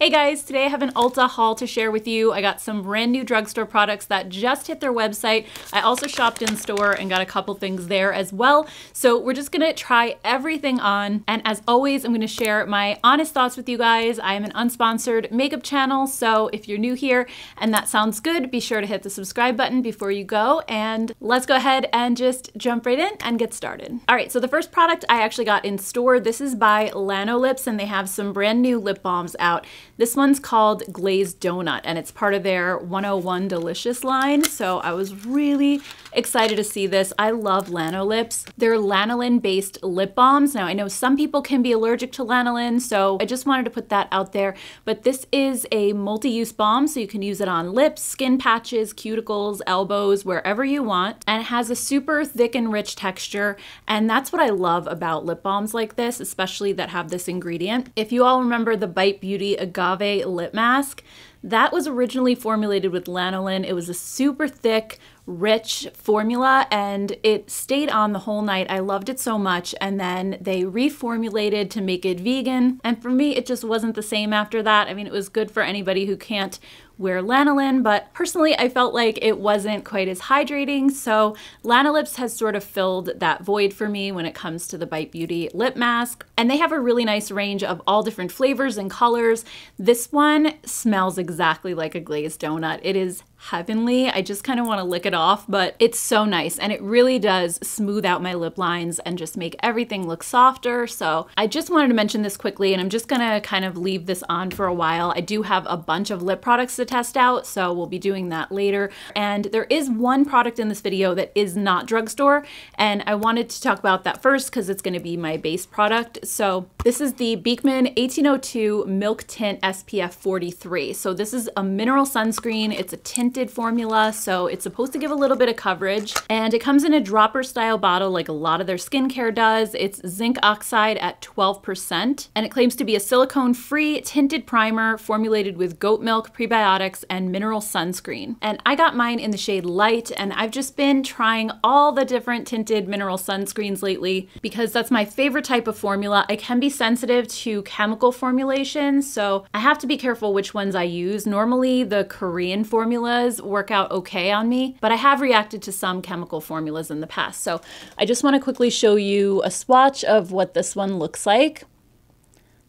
Hey guys, today I have an Ulta haul to share with you. I got some brand new drugstore products that just hit their website. I also shopped in store and got a couple things there as well. So we're just gonna try everything on. And as always, I'm gonna share my honest thoughts with you guys. I am an unsponsored makeup channel, so if you're new here and that sounds good, be sure to hit the subscribe button before you go. And let's go ahead and just jump right in and get started. All right, so the first product I actually got in store, this is by Lanolips and they have some brand new lip balms out. This one's called Glazed Donut and it's part of their 101 Delicious line. So I was really excited to see this. I love Lanolips. They're lanolin-based lip balms. Now I know some people can be allergic to lanolin, so I just wanted to put that out there. But this is a multi-use balm, so you can use it on lips, skin patches, cuticles, elbows, wherever you want. And it has a super thick and rich texture. And that's what I love about lip balms like this, especially that have this ingredient. If you all remember the Bite Beauty Agave lip mask. That was originally formulated with lanolin. It was a super thick, rich formula and it stayed on the whole night. I loved it so much. And then they reformulated to make it vegan. And for me, it just wasn't the same after that. I mean, it was good for anybody who can't wear lanolin, but personally I felt like it wasn't quite as hydrating. So Lanolips has sort of filled that void for me when it comes to the Bite Beauty lip mask. And they have a really nice range of all different flavors and colors. This one smells exactly like a glazed donut. It is heavenly. I just kind of want to lick it off, but it's so nice and it really does smooth out my lip lines and just make everything look softer. So I just wanted to mention this quickly and I'm just gonna kind of leave this on for a while. I do have a bunch of lip products to test out, so we'll be doing that later. And there is one product in this video that is not drugstore and I wanted to talk about that first because it's gonna be my base product. So this is the Beekman 1802 Milk Tint SPF 43. So this is a mineral sunscreen. It's a tint formula, so it's supposed to give a little bit of coverage, and it comes in a dropper style bottle like a lot of their skincare does. It's zinc oxide at 12% and it claims to be a silicone free tinted primer formulated with goat milk, prebiotics, and mineral sunscreen. And I got mine in the shade light and I've just been trying all the different tinted mineral sunscreens lately because that's my favorite type of formula. I can be sensitive to chemical formulations, so I have to be careful which ones I use. Normally the Korean formula work out okay on me, but I have reacted to some chemical formulas in the past. So I just want to quickly show you a swatch of what this one looks like.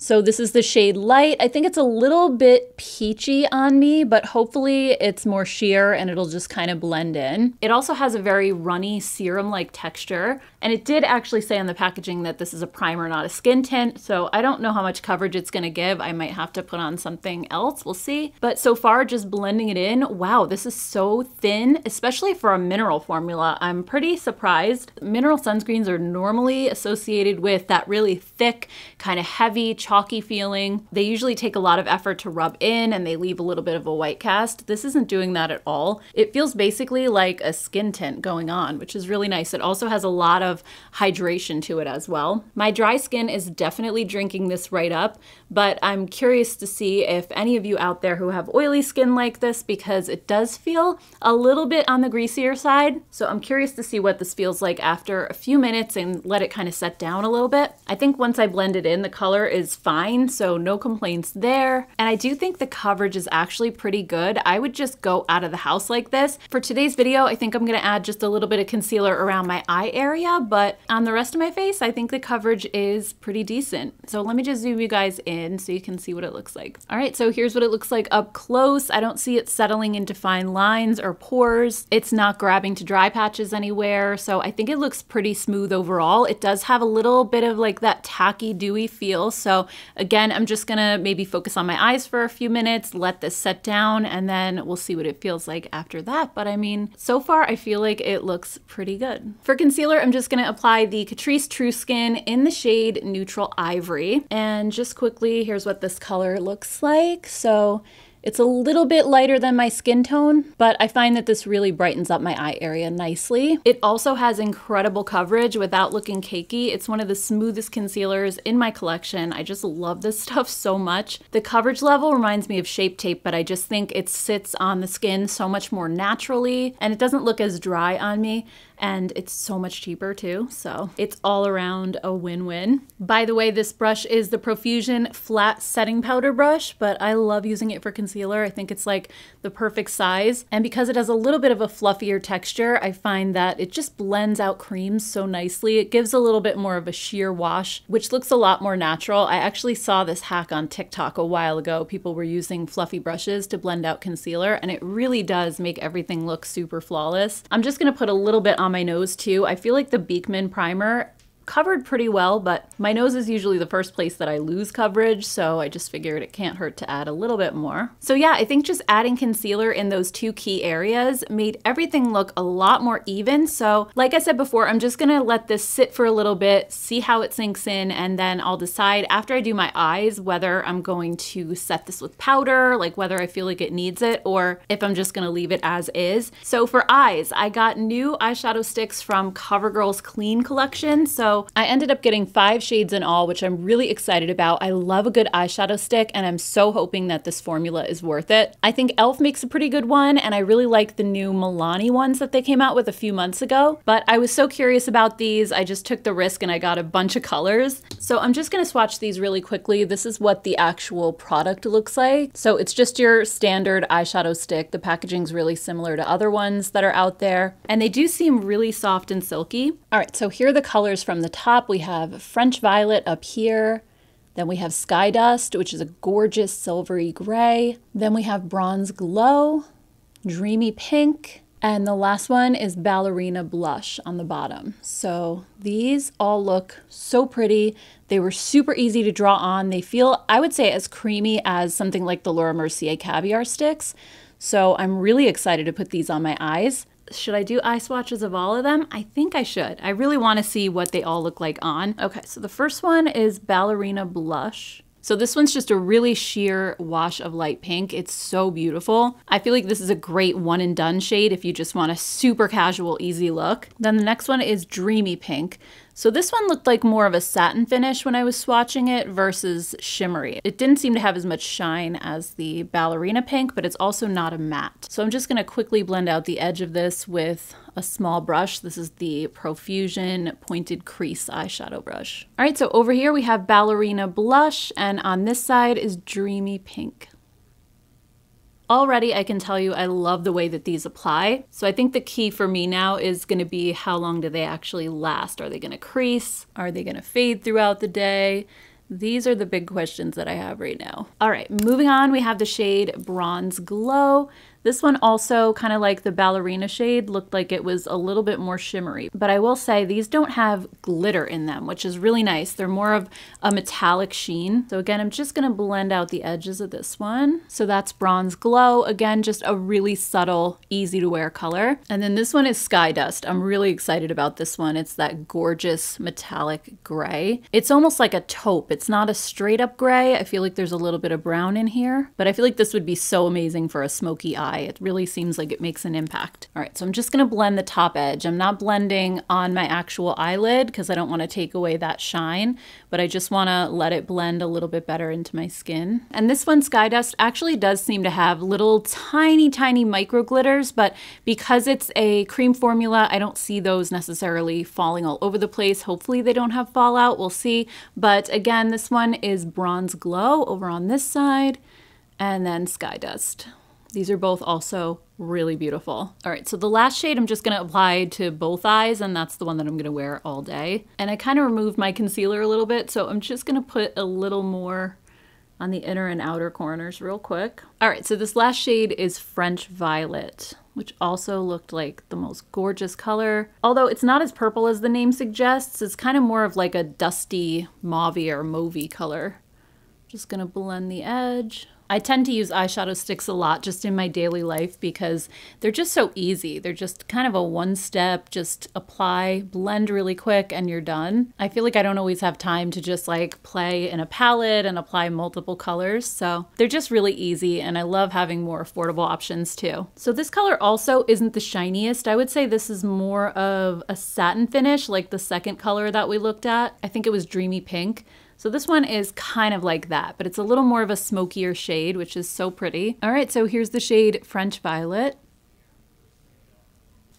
So this is the shade light. I think it's a little bit peachy on me, but hopefully it's more sheer and it'll just kind of blend in. It also has a very runny serum-like texture. And it did actually say on the packaging that this is a primer, not a skin tint. So I don't know how much coverage it's gonna give. I might have to put on something else, we'll see. But so far, just blending it in, wow, this is so thin, especially for a mineral formula. I'm pretty surprised. Mineral sunscreens are normally associated with that really thick, kind of heavy, chalky feeling. They usually take a lot of effort to rub in and they leave a little bit of a white cast. This isn't doing that at all. It feels basically like a skin tint going on, which is really nice. It also has a lot of hydration to it as well. My dry skin is definitely drinking this right up, but I'm curious to see if any of you out there who have oily skin like this, because it does feel a little bit on the greasier side. So I'm curious to see what this feels like after a few minutes and let it kind of set down a little bit. I think once I blend it in, the color is fine, so no complaints there. And I do think the coverage is actually pretty good. I would just go out of the house like this. For today's video, I think I'm gonna add just a little bit of concealer around my eye area, but on the rest of my face, I think the coverage is pretty decent. So let me just zoom you guys in so you can see what it looks like. All right, so here's what it looks like up close. I don't see it settling into fine lines or pores. It's not grabbing to dry patches anywhere, so I think it looks pretty smooth overall. It does have a little bit of like that tacky, dewy feel, so again, I'm just gonna maybe focus on my eyes for a few minutes, let this set down, and then we'll see what it feels like after that. But I mean, so far I feel like it looks pretty good. For concealer, I'm just gonna apply the Catrice True Skin in the shade Neutral Ivory. And just quickly, here's what this color looks like. So it's a little bit lighter than my skin tone, but I find that this really brightens up my eye area nicely. It also has incredible coverage without looking cakey. It's one of the smoothest concealers in my collection. I just love this stuff so much. The coverage level reminds me of Shape Tape, but I just think it sits on the skin so much more naturally and it doesn't look as dry on me. and it's so much cheaper too, so it's all around a win-win. By the way, this brush is the Profusion Flat Setting Powder Brush, but I love using it for concealer. I think it's like the perfect size, and because it has a little bit of a fluffier texture, I find that it just blends out creams so nicely. It gives a little bit more of a sheer wash, which looks a lot more natural. I actually saw this hack on TikTok a while ago. People were using fluffy brushes to blend out concealer, and it really does make everything look super flawless. I'm just gonna put a little bit on my nose too. I feel like the Beekman primer covered pretty well, but my nose is usually the first place that I lose coverage, so I just figured it can't hurt to add a little bit more. So yeah, I think just adding concealer in those two key areas made everything look a lot more even. So like I said before, I'm just gonna let this sit for a little bit, see how it sinks in, and then I'll decide after I do my eyes whether I'm going to set this with powder, like whether I feel like it needs it, or if I'm just gonna leave it as is. So for eyes, I got new eyeshadow sticks from CoverGirl's Clean collection. So I ended up getting 5 shades in all, which I'm really excited about. I love a good eyeshadow stick, and I'm so hoping that this formula is worth it. I think Elf makes a pretty good one, and I really like the new Milani ones that they came out with a few months ago. But I was so curious about these, I just took the risk and I got a bunch of colors. So I'm just gonna swatch these really quickly. This is what the actual product looks like. So it's just your standard eyeshadow stick. The packaging's really similar to other ones that are out there, and they do seem really soft and silky. All right, so here are the colors from the top. We have French Violet up here, then we have Sky Dust, which is a gorgeous silvery gray, then we have Bronze Glow, Dreamy Pink, and the last one is Ballerina Blush on the bottom. So these all look so pretty. They were super easy to draw on. They feel, I would say, as creamy as something like the Laura Mercier Caviar sticks, so I'm really excited to put these on my eyes. Should I do eye swatches of all of them? I think I should. I really want to see what they all look like on. Okay, so the first one is Ballerina Blush. So this one's just a really sheer wash of light pink. It's so beautiful. I feel like this is a great one and done shade if you just want a super casual, easy look. Then the next one is Dreamy Pink. So this one looked like more of a satin finish when I was swatching it versus shimmery. It didn't seem to have as much shine as the Ballerina Pink, but it's also not a matte. So I'm just gonna quickly blend out the edge of this with a small brush. This is the Profusion Pointed Crease eyeshadow brush. All right, so over here we have Ballerina Blush, and on this side is Dreamy Pink. Already, I can tell you I love the way that these apply. So I think the key for me now is gonna be how long do they actually last? Are they gonna crease? Are they gonna fade throughout the day? These are the big questions that I have right now. All right, moving on, we have the shade Bronze Glow. This one also, kind of like the Ballerina shade, looked like it was a little bit more shimmery. But I will say these don't have glitter in them, which is really nice. They're more of a metallic sheen. So again, I'm just gonna blend out the edges of this one. So that's Bronze Glow. Again, just a really subtle, easy to wear color. And then this one is Sky Dust. I'm really excited about this one. It's that gorgeous metallic gray. It's almost like a taupe. It's not a straight up gray. I feel like there's a little bit of brown in here, but I feel like this would be so amazing for a smoky eye. It really seems like it makes an impact. All right, so I'm just gonna blend the top edge. I'm not blending on my actual eyelid because I don't wanna take away that shine, but I just wanna let it blend a little bit better into my skin. And this one, Sky Dust, actually does seem to have little tiny, tiny micro glitters, but because it's a cream formula, I don't see those necessarily falling all over the place. Hopefully they don't have fallout, we'll see. But again, this one is Bronze Glow over on this side, and then Sky Dust. These are both also really beautiful. All right, so the last shade I'm just gonna apply to both eyes, and that's the one that I'm gonna wear all day. And I kind of removed my concealer a little bit, so I'm just gonna put a little more on the inner and outer corners real quick. All right, so this last shade is French Violet, which also looked like the most gorgeous color. Although it's not as purple as the name suggests, it's kind of more of like a dusty mauvey or mauvey color. Just gonna blend the edge. I tend to use eyeshadow sticks a lot just in my daily life because they're just so easy. They're just kind of a one step, just apply, blend really quick, and you're done. I feel like I don't always have time to just like play in a palette and apply multiple colors. So they're just really easy, and I love having more affordable options too. So this color also isn't the shiniest. I would say this is more of a satin finish, like the second color that we looked at. I think it was Dreamy Pink. So this one is kind of like that, but it's a little more of a smokier shade, which is so pretty. All right, so here's the shade French Violet.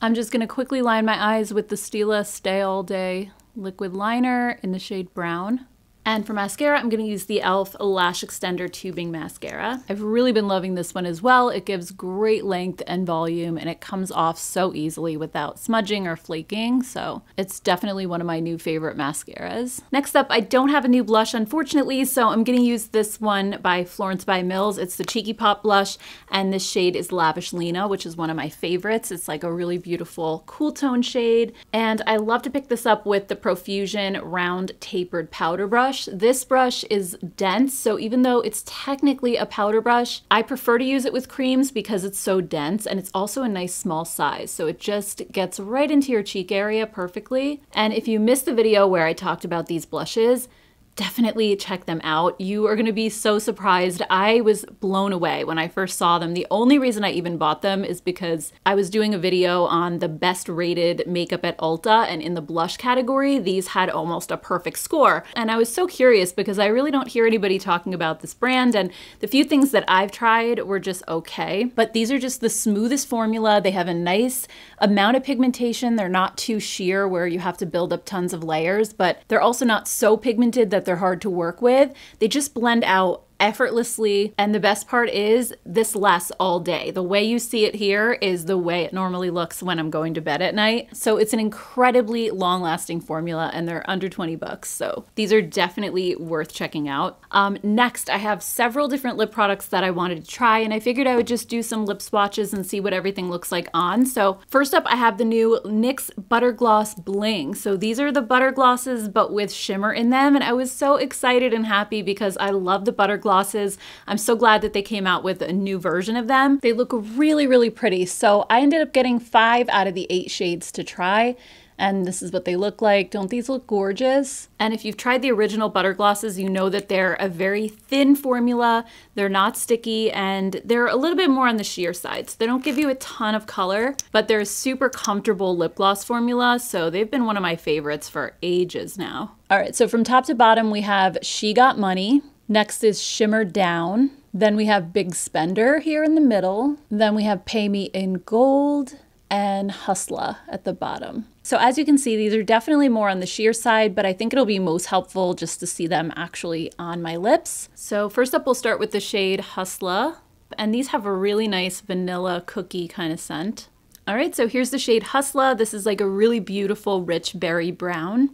I'm just going to quickly line my eyes with the Stila Stay All Day liquid liner in the shade brown. And for mascara, I'm going to use the Elf Lash Extender Tubing Mascara. I've really been loving this one as well. It gives great length and volume, and it comes off so easily without smudging or flaking, so it's definitely one of my new favorite mascaras. Next up, I don't have a new blush, unfortunately, so I'm going to use this one by Florence by Mills. It's the Cheeky Pop blush, and this shade is Lavish Lena, which is one of my favorites. It's like a really beautiful cool tone shade, and I love to pick this up with the Profusion Round Tapered Powder Brush. This brush is dense, so even though it's technically a powder brush, I prefer to use it with creams because it's so dense, and it's also a nice small size, so it just gets right into your cheek area perfectly. And if you missed the video where I talked about these blushes, definitely check them out. You are going to be so surprised. I was blown away when I first saw them. The only reason I even bought them is because I was doing a video on the best rated makeup at Ulta, and in the blush category, these had almost a perfect score. And I was so curious because I really don't hear anybody talking about this brand, and the few things that I've tried were just okay. But these are just the smoothest formula. They have a nice amount of pigmentation. They're not too sheer where you have to build up tons of layers, but they're also not so pigmented that they're hard to work with. They just blend out effortlessly, and the best part is this lasts all day. The way you see it here is the way it normally looks when I'm going to bed at night. So it's an incredibly long-lasting formula, and they're under 20 bucks. So these are definitely worth checking out. Next, I have several different lip products that I wanted to try, and I figured I would just do some lip swatches and see what everything looks like on. So first up, I have the new NYX Butter Gloss Bling. So these are the butter glosses, but with shimmer in them. And I was so excited and happy because I love the butter gloss. I'm so glad that they came out with a new version of them. They look really, really pretty. So I ended up getting 5 out of the 8 shades to try, and this is what they look like. Don't these look gorgeous? And if you've tried the original butter glosses, you know that they're a very thin formula. They're not sticky, and they're a little bit more on the sheer side. So they don't give you a ton of color, but they're a super comfortable lip gloss formula. So they've been one of my favorites for ages now. All right, so from top to bottom, we have She Got Money. Next is Shimmer Down. Then we have Big Spender here in the middle. Then we have Pay Me in Gold and Hustla at the bottom. So as you can see, these are definitely more on the sheer side, but I think it'll be most helpful just to see them actually on my lips. So first up, we'll start with the shade Hustla. And these have a really nice vanilla cookie kind of scent. All right, so here's the shade Hustla. This is like a really beautiful, rich berry brown.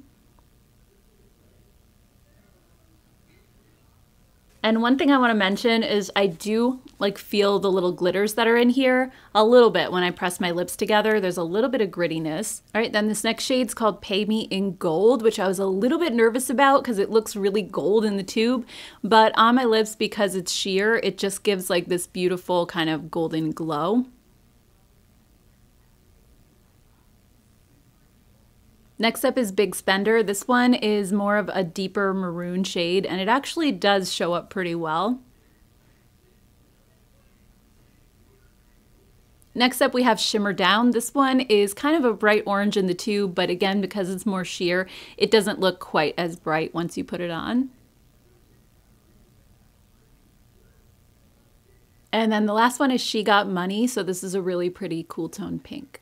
And one thing I want to mention is I do like feel the little glitters that are in here a little bit when I press my lips together. There's a little bit of grittiness. All right, then this next shade's called Pay Me in Gold, which I was a little bit nervous about because it looks really gold in the tube, but on my lips, because it's sheer, it just gives like this beautiful kind of golden glow. Next up is Big Spender. This one is more of a deeper maroon shade, and it actually does show up pretty well. Next up, we have Shimmer Down. This one is kind of a bright orange in the tube, but again, because it's more sheer, it doesn't look quite as bright once you put it on. And then the last one is She Got Money. So this is a really pretty cool tone pink.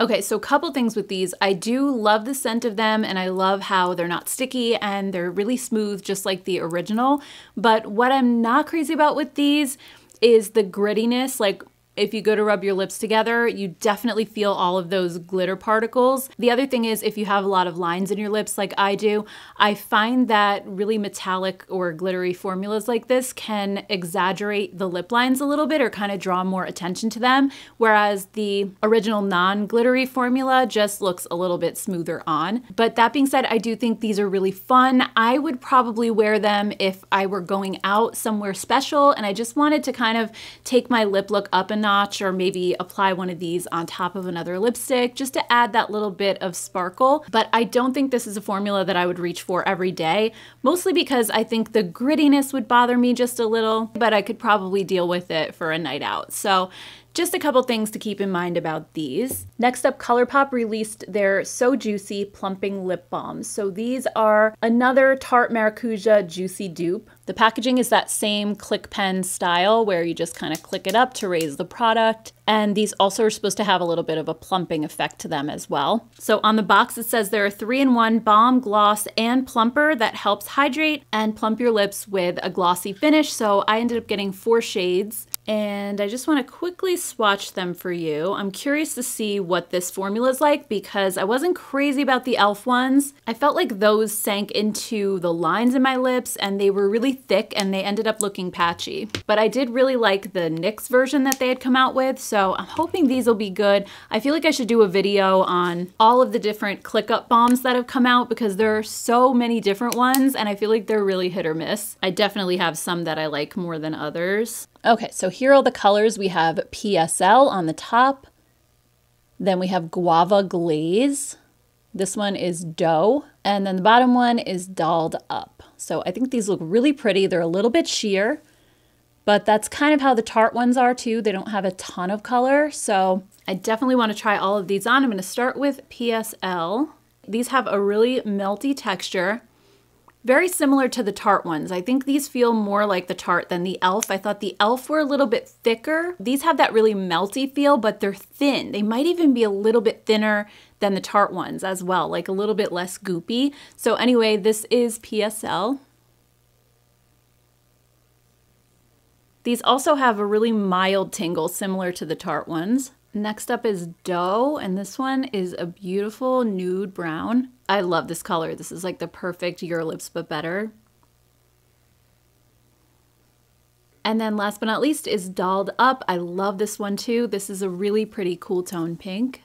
Okay, so a couple things with these. I do love the scent of them, and I love how they're not sticky and they're really smooth, just like the original. But what I'm not crazy about with these is the grittiness. Like, if you go to rub your lips together, you definitely feel all of those glitter particles. The other thing is, if you have a lot of lines in your lips like I do, I find that really metallic or glittery formulas like this can exaggerate the lip lines a little bit or kind of draw more attention to them, whereas the original non-glittery formula just looks a little bit smoother on. But that being said, I do think these are really fun. I would probably wear them if I were going out somewhere special and I just wanted to kind of take my lip look up and notch, or maybe apply one of these on top of another lipstick just to add that little bit of sparkle. But I don't think this is a formula that I would reach for every day, mostly because I think the grittiness would bother me just a little, but I could probably deal with it for a night out. So Just a couple things to keep in mind about these. Next up, Colourpop released their So Juicy Plumping Lip Balms. So these are another Tarte Maracuja Juicy dupe. The packaging is that same click pen style where you just kind of click it up to raise the product. And these also are supposed to have a little bit of a plumping effect to them as well. So on the box, it says they're a 3-in-1 balm, gloss, and plumper that helps hydrate and plump your lips with a glossy finish. So I ended up getting 4 shades. And I just want to quickly swatch them for you. I'm curious to see what this formula is like because I wasn't crazy about the Elf ones. I felt like those sank into the lines in my lips and they were really thick and they ended up looking patchy. But I did really like the NYX version that they had come out with, so I'm hoping these will be good. I feel like I should do a video on all of the different ClickUp balms that have come out because there are so many different ones and I feel like they're really hit or miss. I definitely have some that I like more than others. Okay, so here are all the colors. We have PSL on the top. Then we have Guava Glaze. This one is Dough. And then the bottom one is Dolled Up. So I think these look really pretty. They're a little bit sheer, but that's kind of how the Tarte ones are too. They don't have a ton of color. So I definitely want to try all of these on. I'm going to start with PSL. These have a really melty texture. Very similar to the Tarte ones. I think these feel more like the Tarte than the Elf. I thought the Elf were a little bit thicker. These have that really melty feel, but they're thin. They might even be a little bit thinner than the Tarte ones as well, like a little bit less goopy. So anyway, this is PSL. These also have a really mild tingle, similar to the Tarte ones. Next up is Dough, and this one is a beautiful nude brown. I love this color. This is like the perfect Your Lips But Better. And then last but not least is Dolled Up. I love this one too. This is a really pretty cool tone pink.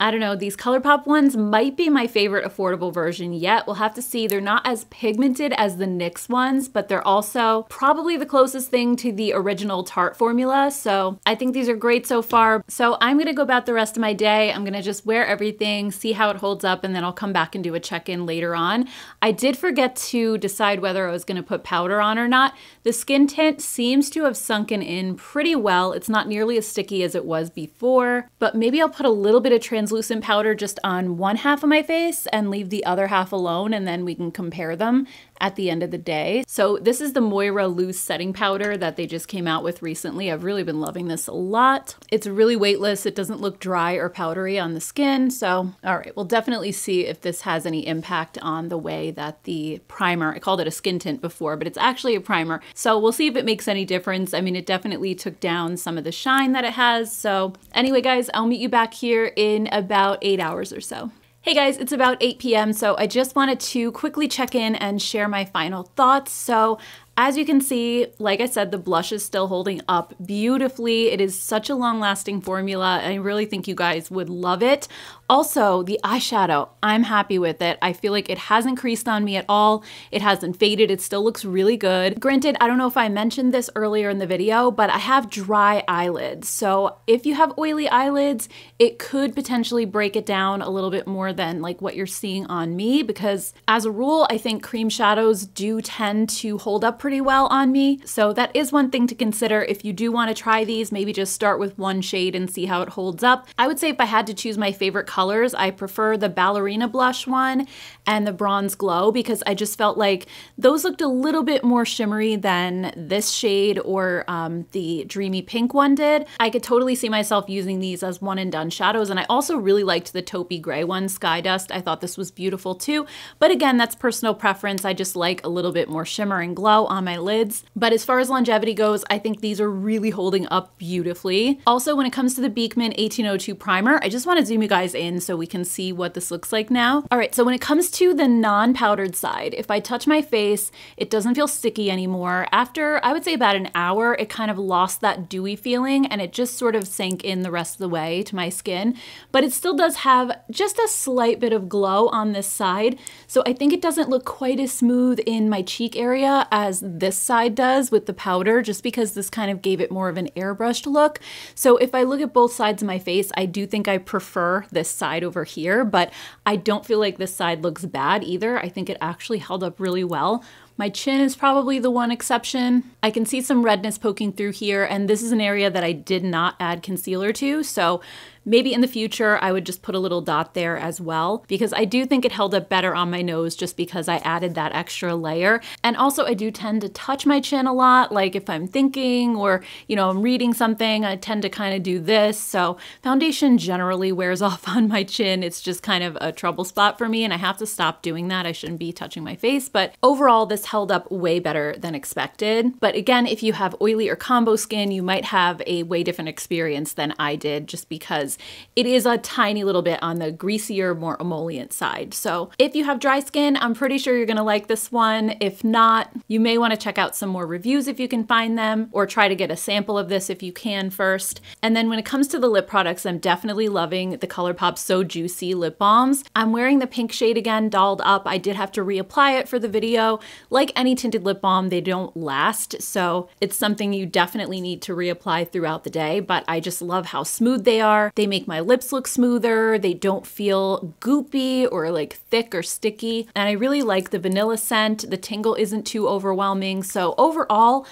I don't know, these Colourpop ones might be my favorite affordable version yet. We'll have to see. They're not as pigmented as the NYX ones, but they're also probably the closest thing to the original Tarte formula. So I think these are great so far. So I'm going to go about the rest of my day. I'm going to just wear everything, see how it holds up, and then I'll come back and do a check-in later on. I did forget to decide whether I was going to put powder on or not. The skin tint seems to have sunken in pretty well. It's not nearly as sticky as it was before, but maybe I'll put a little bit of translucent powder just on one half of my face and leave the other half alone, and then we can compare them at the end of the day. So this is the Moira Loose Setting Powder that they just came out with recently. I've really been loving this a lot. It's really weightless. It doesn't look dry or powdery on the skin. So, all right, we'll definitely see if this has any impact on the way that the primer, I called it a skin tint before, but it's actually a primer. So we'll see if it makes any difference. I mean, it definitely took down some of the shine that it has. So anyway, guys, I'll meet you back here in about 8 hours or so. Hey guys, it's about 8 p.m. so I just wanted to quickly check in and share my final thoughts. So as you can see, like I said, the blush is still holding up beautifully. It is such a long-lasting formula, and I really think you guys would love it. Also, the eyeshadow, I'm happy with it. I feel like it hasn't creased on me at all. It hasn't faded. It still looks really good. Granted, I don't know if I mentioned this earlier in the video, but I have dry eyelids. So if you have oily eyelids, it could potentially break it down a little bit more than like what you're seeing on me, because as a rule, I think cream shadows do tend to hold up pretty well on me. So that is one thing to consider. If you do want to try these, maybe just start with one shade and see how it holds up. I would say if I had to choose my favorite colors, I prefer the Ballerina Blush one and the Bronze Glow, because I just felt like those looked a little bit more shimmery than this shade or the Dreamy Pink one did. I could totally see myself using these as one and done shadows. And I also really liked the taupey gray one, Sky Dust. I thought this was beautiful too. But again, that's personal preference. I just like a little bit more shimmer and glow on my lids. But as far as longevity goes, I think these are really holding up beautifully. Also, when it comes to the Beekman 1802 primer, I just want to zoom you guys in so we can see what this looks like now. All right, so when it comes to the non-powdered side, if I touch my face, it doesn't feel sticky anymore. After, I would say about an hour, it kind of lost that dewy feeling and it just sort of sank in the rest of the way to my skin, but it still does have just a slight bit of glow on this side. So I think it doesn't look quite as smooth in my cheek area as this side does with the powder, just because this kind of gave it more of an airbrushed look. So if I look at both sides of my face, I do think I prefer this side over here, but I don't feel like this side looks bad either. I think it actually held up really well. My chin is probably the one exception. I can see some redness poking through here, and this is an area that I did not add concealer to, so maybe in the future I would just put a little dot there as well, because I do think it held up better on my nose just because I added that extra layer. And also I do tend to touch my chin a lot, like if I'm thinking or, you know, I'm reading something, I tend to kind of do this. So foundation generally wears off on my chin. It's just kind of a trouble spot for me and I have to stop doing that. I shouldn't be touching my face, but overall this held up way better than expected. But again, if you have oily or combo skin, you might have a way different experience than I did just because it is a tiny little bit on the greasier, more emollient side. So if you have dry skin, I'm pretty sure you're gonna like this one. If not, you may wanna check out some more reviews if you can find them, or try to get a sample of this if you can first. And then when it comes to the lip products, I'm definitely loving the Colourpop So Juicy lip balms. I'm wearing the pink shade again, Dolled Up. I did have to reapply it for the video. Like any tinted lip balm, they don't last, so it's something you definitely need to reapply throughout the day, but I just love how smooth they are. They make my lips look smoother, they don't feel goopy or like thick or sticky, and I really like the vanilla scent. The tingle isn't too overwhelming, so overall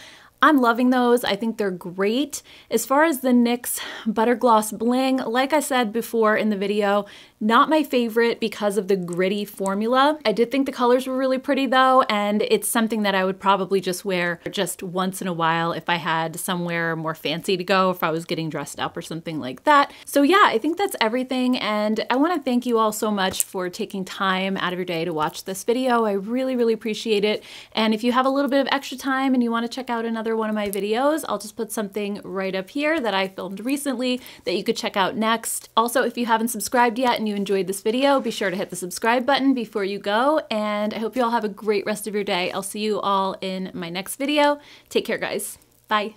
I'm loving those. I think they're great. As far as the NYX Butter Gloss Bling, like I said before in the video, not my favorite because of the gritty formula. I did think the colors were really pretty though, and it's something that I would probably just wear just once in a while if I had somewhere more fancy to go, if I was getting dressed up or something like that. So yeah, I think that's everything, and I wanna thank you all so much for taking time out of your day to watch this video. I really, really appreciate it. And if you have a little bit of extra time and you wanna check out another one of my videos, I'll just put something right up here that I filmed recently that you could check out next. Also, if you haven't subscribed yet and you enjoyed this video, be sure to hit the subscribe button before you go, and I hope you all have a great rest of your day. I'll see you all in my next video. Take care, guys. Bye.